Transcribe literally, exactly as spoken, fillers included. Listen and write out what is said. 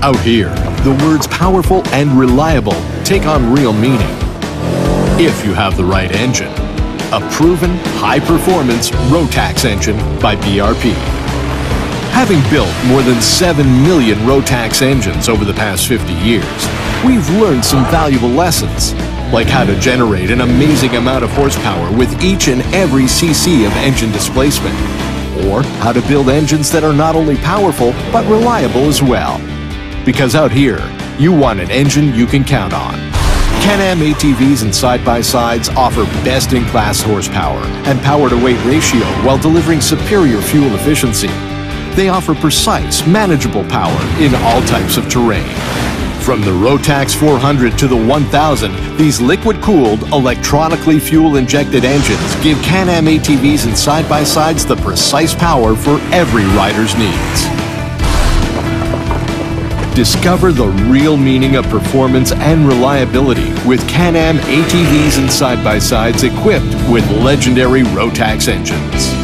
Out here, the words powerful and reliable take on real meaning. If you have the right engine, a proven, high-performance Rotax engine by B R P. Having built more than seven million Rotax engines over the past fifty years, we've learned some valuable lessons, like how to generate an amazing amount of horsepower with each and every cc of engine displacement, or how to build engines that are not only powerful, but reliable as well. Because out here, you want an engine you can count on. Can-Am A T Vs and side-by-sides offer best-in-class horsepower and power-to-weight ratio while delivering superior fuel efficiency. They offer precise, manageable power in all types of terrain. From the Rotax four hundred to the one thousand, these liquid-cooled, electronically fuel-injected engines give Can-Am A T Vs and side-by-sides the precise power for every rider's needs. Discover the real meaning of performance and reliability with Can-Am A T Vs and side-by-sides equipped with legendary Rotax engines.